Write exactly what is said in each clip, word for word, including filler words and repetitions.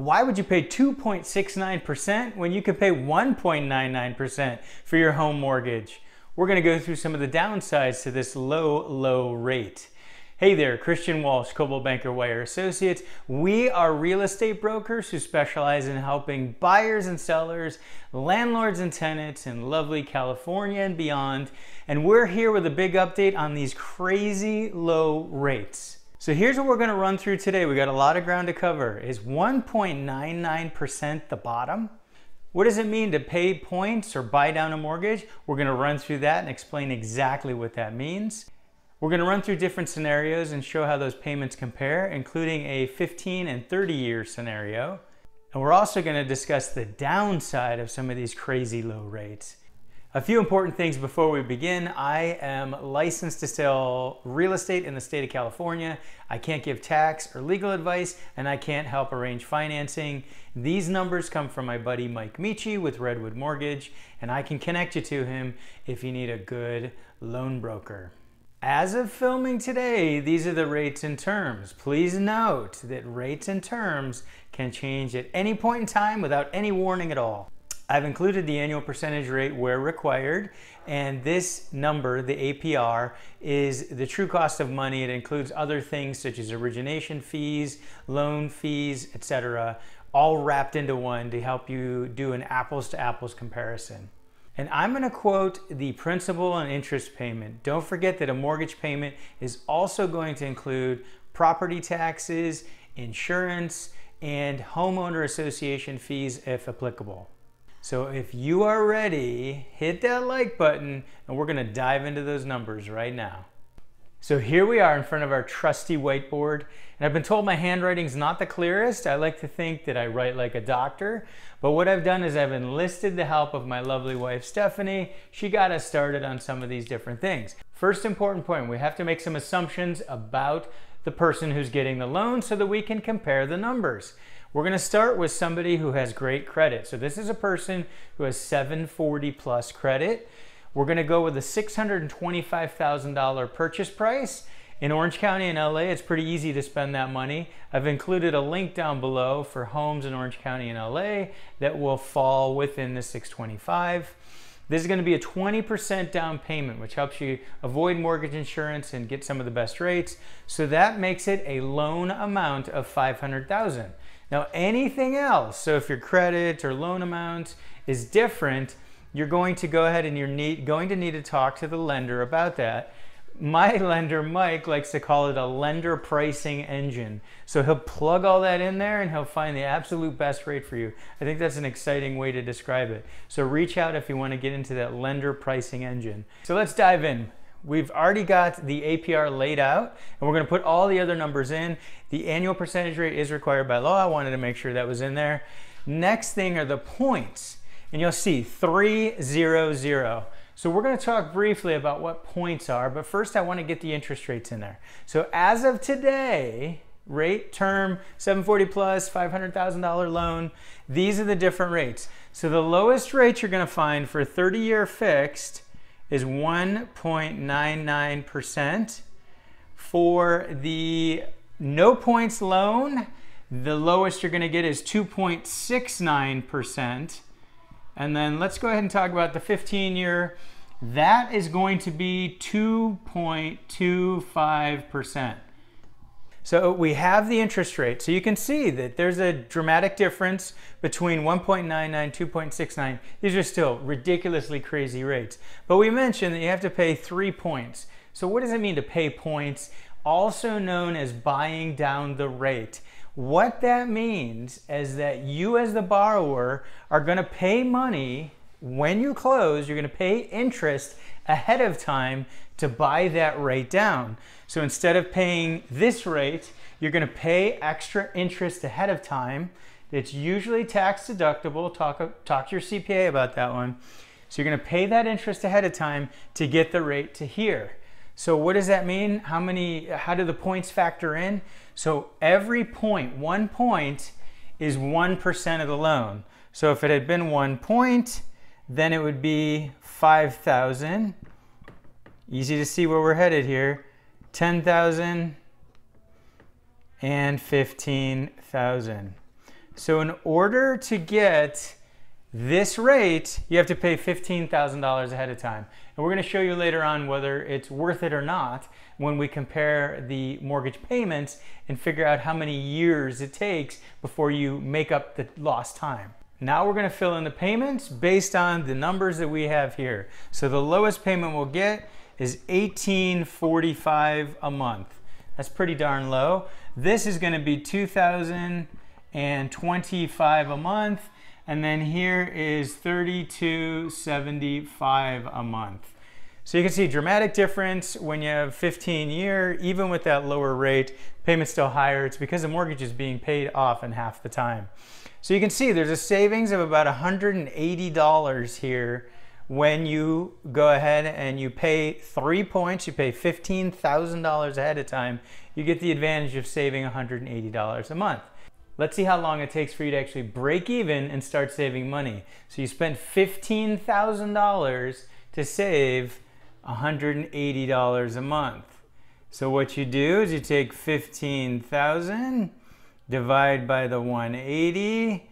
Why would you pay two point six nine percent when you could pay one point nine nine percent for your home mortgage? We're going to go through some of the downsides to this low, low rate. Hey there, Christian Walsh, Coldwell Banker, WIRE Associates. We are real estate brokers who specialize in helping buyers and sellers, landlords and tenants in lovely California and beyond. And we're here with a big update on these crazy low rates. So here's what we're gonna run through today. We got a lot of ground to cover. Is one point nine nine percent the bottom? What does it mean to pay points or buy down a mortgage? We're gonna run through that and explain exactly what that means. We're going to run through different scenarios and show how those payments compare, including a fifteen and thirty year scenario. And we're also going to discuss the downside of some of these crazy low rates. A few important things before we begin. I am licensed to sell real estate in the state of California. I can't give tax or legal advice, and I can't help arrange financing. These numbers come from my buddy Mike Micci with Redwood Mortgage, and I can connect you to him if you need a good loan broker. As of filming today, these are the rates and terms. Please note that rates and terms can change at any point in time without any warning at all. I've included the annual percentage rate where required, and this number, the A P R, is the true cost of money. It includes other things such as origination fees, loan fees, et cetera, all wrapped into one to help you do an apples-to-apples comparison. And I'm going to quote the principal and interest payment. Don't forget that a mortgage payment is also going to include property taxes, insurance, and homeowner association fees if applicable. So if you are ready, hit that like button, and we're going to dive into those numbers right now. So here we are in front of our trusty whiteboard, and I've been told my handwriting's not the clearest. I like to think that I write like a doctor, but what I've done is I've enlisted the help of my lovely wife, Stephanie. She got us started on some of these different things. First important point, we have to make some assumptions about the person who's getting the loan so that we can compare the numbers. We're gonna start with somebody who has great credit. So this is a person who has seven forty plus credit. We're gonna go with a six hundred twenty-five thousand dollar purchase price. In Orange County and L A, it's pretty easy to spend that money. I've included a link down below for homes in Orange County and L A that will fall within the six twenty-five. This is gonna be a twenty percent down payment, which helps you avoid mortgage insurance and get some of the best rates. So that makes it a loan amount of five hundred thousand dollars. Now anything else, so if your credit or loan amount is different, you're going to go ahead and you're need, going to need to talk to the lender about that. My lender, Mike, likes to call it a lender pricing engine. So he'll plug all that in there and he'll find the absolute best rate for you. I think that's an exciting way to describe it. So reach out if you want to get into that lender pricing engine. So let's dive in. We've already got the A P R laid out, and we're going to put all the other numbers in. The annual percentage rate is required by law. I wanted to make sure that was in there. Next thing are the points. And you'll see three hundred. So we're going to talk briefly about what points are, but first I want to get the interest rates in there. So as of today, rate, term, seven forty plus, five hundred thousand dollar loan, these are the different rates. So the lowest rate you're going to find for a thirty year fixed is one point nine nine percent. For the no points loan, the lowest you're going to get is two point six nine percent. And then let's go ahead and talk about the fifteen year. That is going to be two point two five percent. So we have the interest rate. So you can see that there's a dramatic difference between one point nine nine, two point six nine. These are still ridiculously crazy rates. But we mentioned that you have to pay three points. So what does it mean to pay points? Also known as buying down the rate. What that means is that you as the borrower are going to pay money when you close. You're going to pay interest ahead of time to buy that rate down. So instead of paying this rate, you're going to pay extra interest ahead of time. It's usually tax deductible. Talk, talk to your C P A about that one. So you're going to pay that interest ahead of time to get the rate to here. So what does that mean? How many, how do the points factor in? So every point, one point is one percent of the loan. So if it had been one point, then it would be five thousand. Easy to see where we're headed here. ten thousand and fifteen thousand. So in order to get this rate, you have to pay fifteen thousand dollars ahead of time. And we're going to show you later on whether it's worth it or not when we compare the mortgage payments and figure out how many years it takes before you make up the lost time. Now we're going to fill in the payments based on the numbers that we have here. So the lowest payment we'll get is eighteen forty-five a month. That's pretty darn low. This is going to be two thousand twenty-five a month. And then here is thirty-two seventy-five a month. So you can see dramatic difference when you have fifteen year, even with that lower rate, payment's still higher. It's because the mortgage is being paid off in half the time. So you can see there's a savings of about one hundred eighty dollars here when you go ahead and you pay three points, you pay fifteen thousand dollars ahead of time, you get the advantage of saving one hundred eighty dollars a month. Let's see how long it takes for you to actually break even and start saving money. So you spent fifteen thousand dollars to save one hundred eighty dollars a month. So what you do is you take fifteen thousand, divide by the one hundred eighty,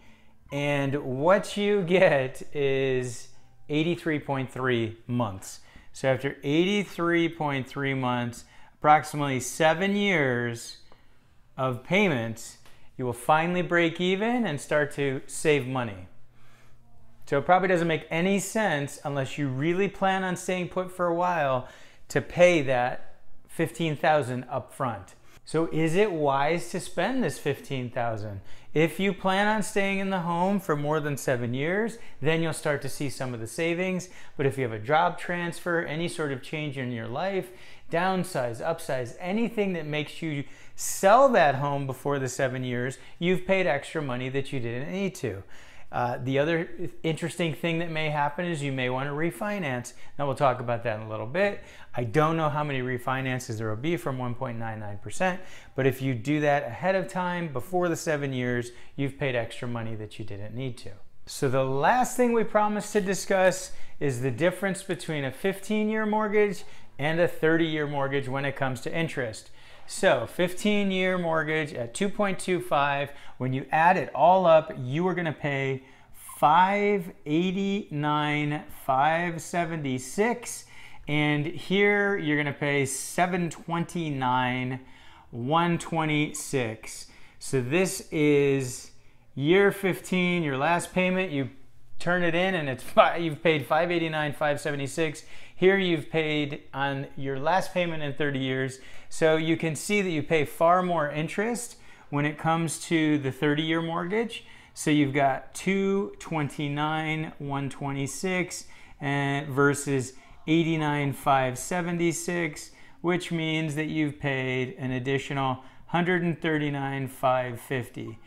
and what you get is eighty-three point three months. So after eighty-three point three months, approximately seven years of payments, you will finally break even and start to save money. So it probably doesn't make any sense unless you really plan on staying put for a while to pay that fifteen thousand up front. So is it wise to spend this fifteen thousand? If you plan on staying in the home for more than seven years, then you'll start to see some of the savings. But if you have a job transfer, any sort of change in your life, downsize, upsize, anything that makes you sell that home before the seven years, you've paid extra money that you didn't need to. Uh, the other interesting thing that may happen is you may want to refinance. Now we'll talk about that in a little bit. I don't know how many refinances there will be from one point nine nine percent, but if you do that ahead of time, before the seven years, you've paid extra money that you didn't need to. So the last thing we promised to discuss is the difference between a fifteen year mortgage and a thirty year mortgage when it comes to interest. So fifteen year mortgage at two point two five, when you add it all up, you are gonna pay five eighty-nine five seventy-six, and here you're gonna pay seven twenty-nine one twenty-six. So this is year fifteen, your last payment, you turn it in and it's five, you've paid five eighty-nine five seventy-six. Here you've paid on your last payment in thirty years. So you can see that you pay far more interest when it comes to the thirty year mortgage. So you've got two twenty-nine one twenty-six and versus eighty-nine five seventy-six, which means that you've paid an additional one thirty-nine five fifty.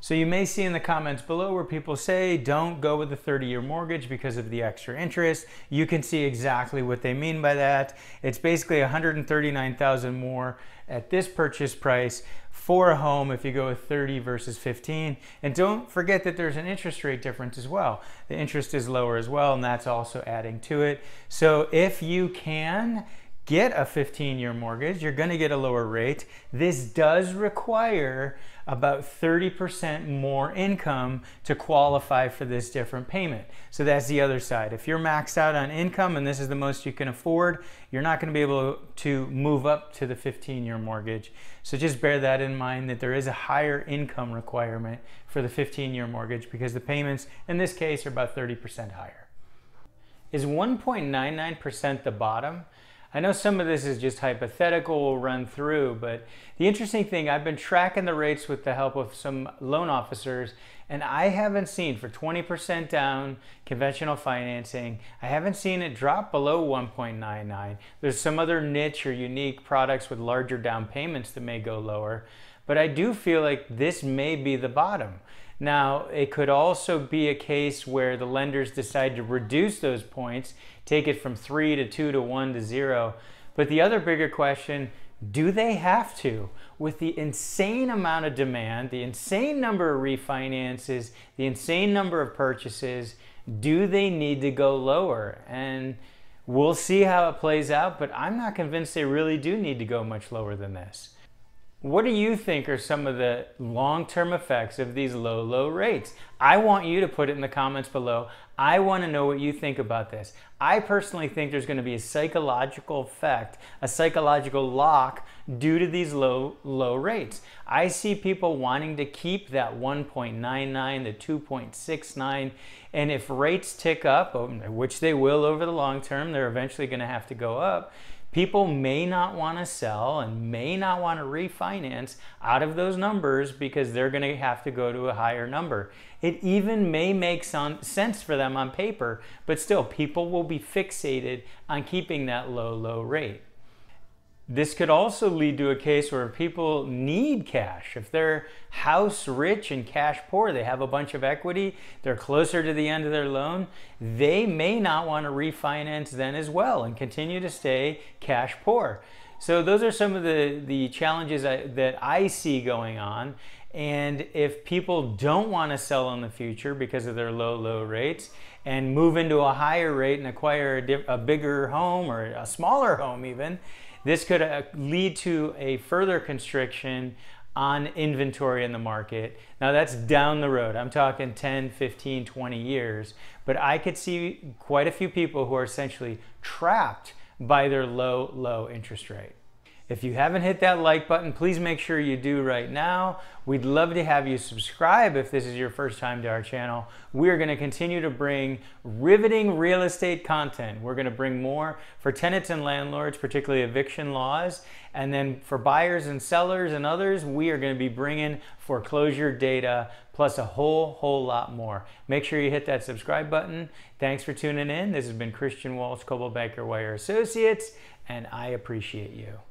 So you may see in the comments below where people say, don't go with the thirty year mortgage because of the extra interest. You can see exactly what they mean by that. It's basically one hundred thirty-nine thousand dollars more at this purchase price for a home if you go with thirty versus fifteen. And don't forget that there's an interest rate difference as well. The interest is lower as well, and that's also adding to it. So if you can get a fifteen year mortgage, you're gonna get a lower rate. This does require about thirty percent more income to qualify for this different payment. So that's the other side. If you're maxed out on income and this is the most you can afford, you're not gonna be able to move up to the fifteen year mortgage. So just bear that in mind, that there is a higher income requirement for the fifteen year mortgage because the payments in this case are about thirty percent higher. Is one point nine nine percent the bottom? I know some of this is just hypothetical, we'll run through, but the interesting thing, I've been tracking the rates with the help of some loan officers, and I haven't seen, for twenty percent down conventional financing, I haven't seen it drop below one point nine nine. There's some other niche or unique products with larger down payments that may go lower, but I do feel like this may be the bottom. Now, it could also be a case where the lenders decide to reduce those points, take it from three to two to one to zero. But the other bigger question, do they have to? With the insane amount of demand, the insane number of refinances, the insane number of purchases, do they need to go lower? And we'll see how it plays out, but I'm not convinced they really do need to go much lower than this. What do you think are some of the long-term effects of these low, low rates? I want you to put it in the comments below. I want to know what you think about this. I personally think there's going to be a psychological effect, a psychological lock due to these low, low rates. I see people wanting to keep that one point nine nine, the two point six nine, and if rates tick up, which they will over the long term, they're eventually going to have to go up. People may not want to sell and may not want to refinance out of those numbers because they're going to have to go to a higher number. It even may make some sense for them on paper, but still people will be fixated on keeping that low, low rate. This could also lead to a case where people need cash. If they're house rich and cash poor, they have a bunch of equity, they're closer to the end of their loan, they may not want to refinance then as well and continue to stay cash poor. So those are some of the, the challenges I, that I see going on. And if people don't want to sell in the future because of their low, low rates and move into a higher rate and acquire a, diff, a bigger home or a smaller home even, this could lead to a further constriction on inventory in the market. Now that's down the road. I'm talking ten, fifteen, twenty years, but I could see quite a few people who are essentially trapped by their low, low interest rate. If you haven't hit that like button, please make sure you do right now. We'd love to have you subscribe if this is your first time to our channel. We're going to continue to bring riveting real estate content. We're going to bring more for tenants and landlords, particularly eviction laws. And then for buyers and sellers and others, we are going to be bringing foreclosure data plus a whole, whole lot more. Make sure you hit that subscribe button. Thanks for tuning in. This has been Christian Walsh, Coldwell Banker, Wire Associates, and I appreciate you.